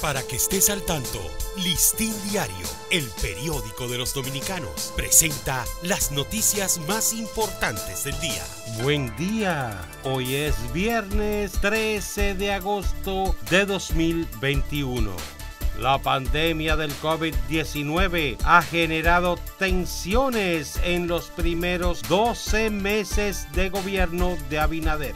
Para que estés al tanto, Listín Diario, el periódico de los dominicanos, presenta las noticias más importantes del día. Buen día, hoy es viernes 13 de agosto de 2021. La pandemia del COVID-19 ha generado tensiones en los primeros 12 meses de gobierno de Abinader.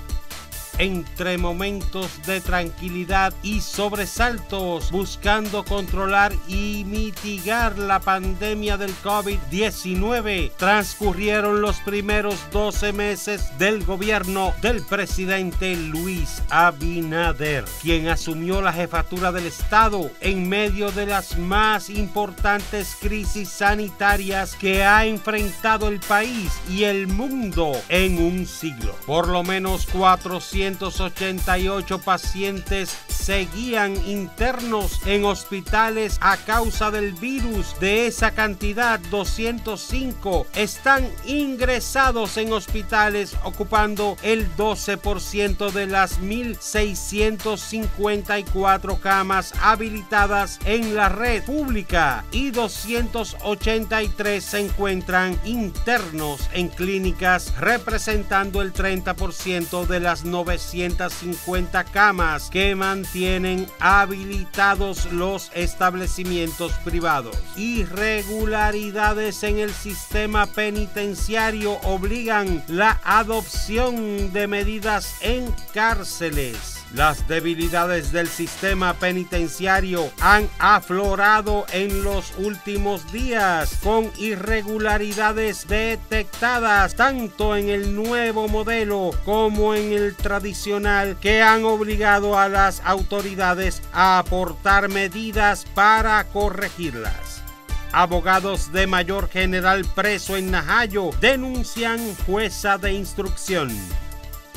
Entre momentos de tranquilidad y sobresaltos, buscando controlar y mitigar la pandemia del COVID-19, transcurrieron los primeros 12 meses del gobierno del presidente Luis Abinader, quien asumió la jefatura del Estado en medio de las más importantes crisis sanitarias que ha enfrentado el país y el mundo en un siglo. Por lo menos 488 pacientes seguían internos en hospitales a causa del virus. De esa cantidad, 205 están ingresados en hospitales, ocupando el 12% de las 1.654 camas habilitadas en la red pública, y 283 se encuentran internos en clínicas, representando el 30% de las 950 camas que mantienen habilitados los establecimientos privados. Irregularidades en el sistema penitenciario obligan la adopción de medidas en cárceles. Las debilidades del sistema penitenciario han aflorado en los últimos días, con irregularidades detectadas tanto en el nuevo modelo como en el tradicional, que han obligado a las autoridades a aportar medidas para corregirlas. Abogados de mayor general preso en Najayo denuncian jueza de instrucción.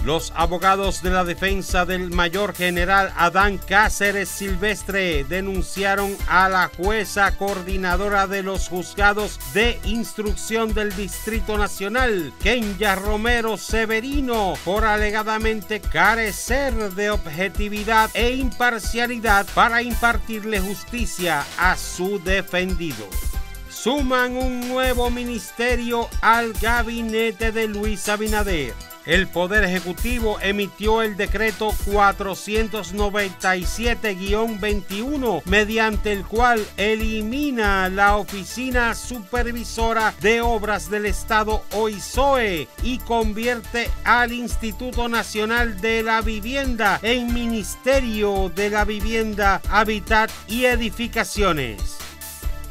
Los abogados de la defensa del mayor general Adán Cáceres Silvestre denunciaron a la jueza coordinadora de los juzgados de instrucción del Distrito Nacional, Kenya Romero Severino, por alegadamente carecer de objetividad e imparcialidad para impartirle justicia a su defendido. Suman un nuevo ministerio al gabinete de Luis Abinader. El Poder Ejecutivo emitió el decreto 497-21, mediante el cual elimina la Oficina Supervisora de Obras del Estado, OISOE, y convierte al Instituto Nacional de la Vivienda en Ministerio de la Vivienda, Hábitat y Edificaciones.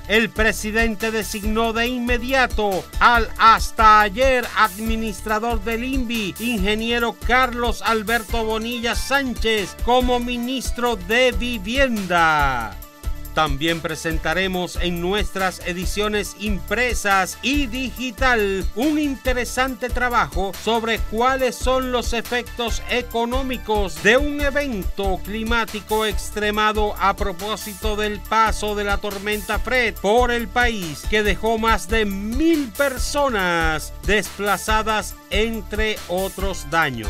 El presidente designó de inmediato al hasta ayer administrador del INVI, ingeniero Carlos Alberto Bonilla Sánchez, como ministro de Vivienda. También presentaremos en nuestras ediciones impresas y digital un interesante trabajo sobre cuáles son los efectos económicos de un evento climático extremado a propósito del paso de la tormenta Fred por el país, que dejó más de 1.000 personas desplazadas, entre otros daños.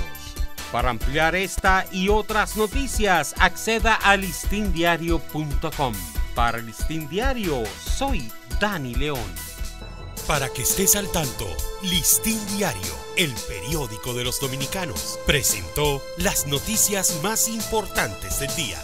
Para ampliar esta y otras noticias, acceda a listindiario.com. Para Listín Diario, soy Dani León. Para que estés al tanto, Listín Diario, el periódico de los dominicanos, presentó las noticias más importantes del día.